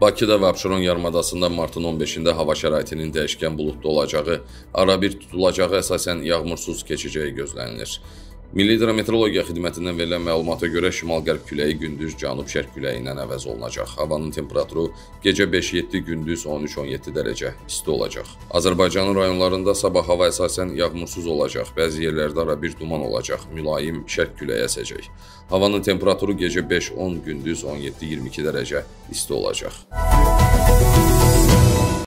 Bakıda və Abşeron yarımadasında martın 15-də hava şəraitinin dəyişkən buludlu olacağı, arabir tutulacağı, əsasən yağmursuz keçəcəyi gözlənilir. Milli Deremetrologiya xidmətindən verilən məlumata görə şimal-qərb küləyi gündüz cənub-şərq küləyi ilə əvəz olunacaq. Havanın temperaturu gecə 5-7, gündüz 13-17 dərəcə isti olacaq. Azərbaycanın rayonlarında sabah hava əsasən yağmursuz olacaq, bəzi yerlərdə arabir duman olacaq, mülayim şərq küləyi əsəcək. Havanın temperaturu gecə 5-10, gündüz 17-22 dərəcə isti olacaq.